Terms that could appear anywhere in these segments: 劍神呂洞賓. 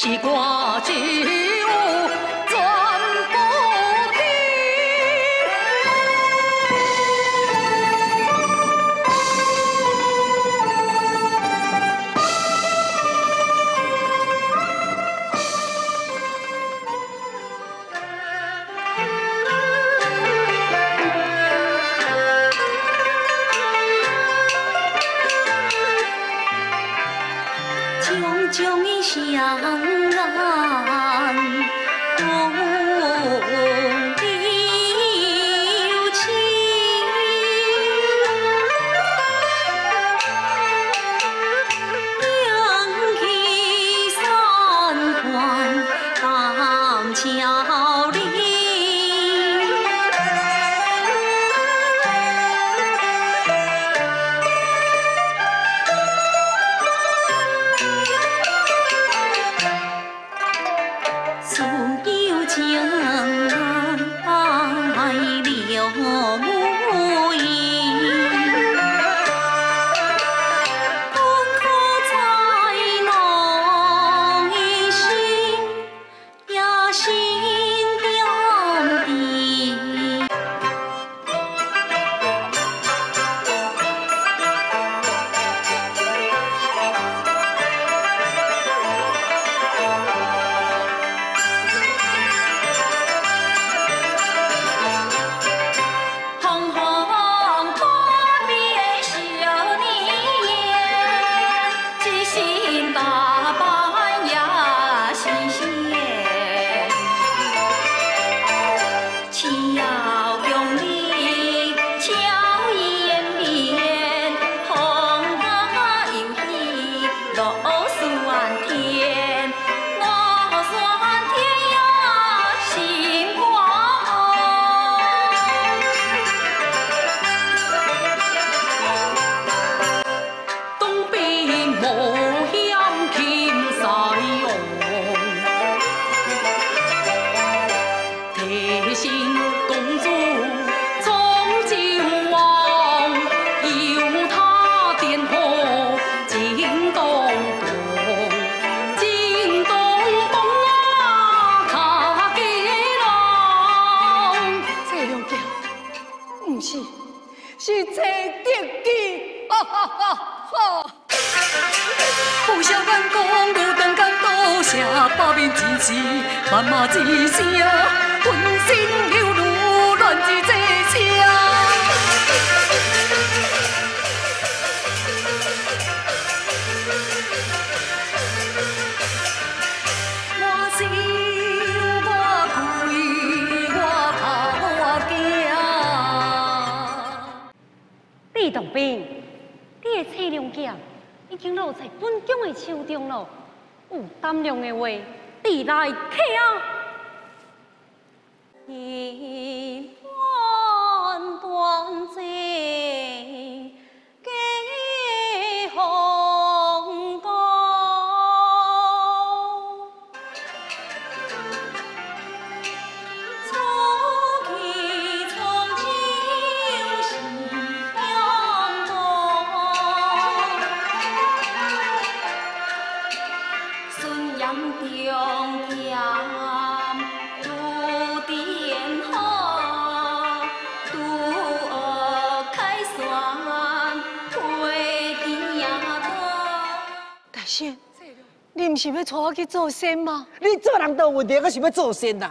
是歌曲。 将伊双眼放流星，扬起三环感桥里，是找得机，哈哈哈哈！不晓阮讲，牛顿甲多谢百面之词，万马之声，浑身犹如乱子坐车。我想我开，我靠我行。 李洞宾，你的测量镜已经落在本宫的手中了。有胆量的话，你来客啊！一碗端坐，几风高。大仙，你唔是要带我去做仙吗？你做人都有问题，我是要做仙啦。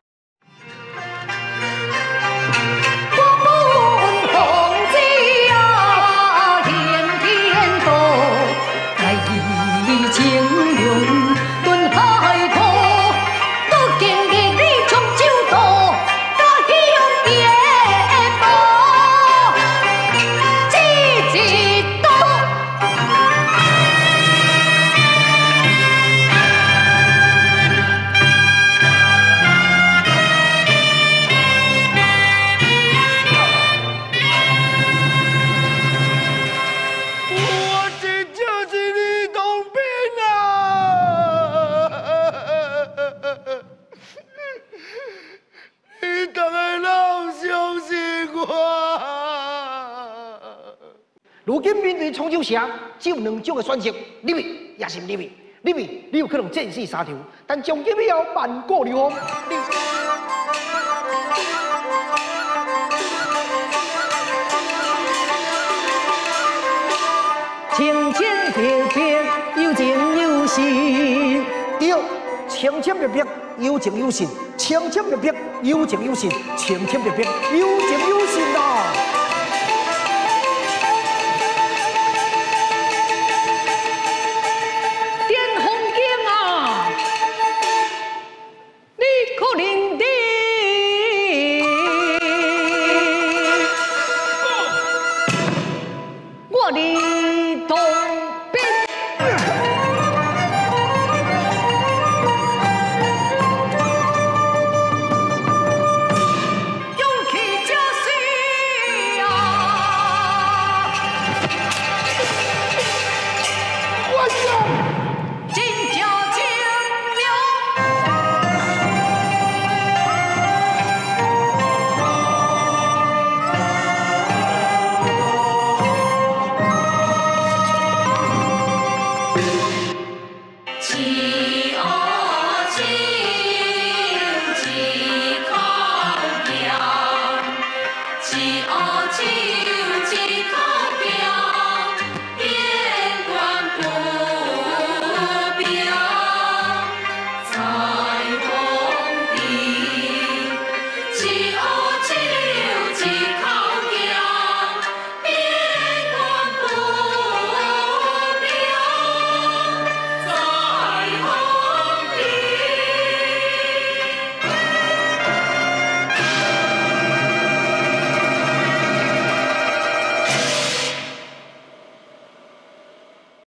如今面对冲手城，只有两种的选择：入去也是唔入去。你有可能战死沙场，但从今以后万古流芳。清清白白，有情有信。对，清清白白，有情有信。清清白白，有情有信。清清白白，有情有信啊！ 我的痛。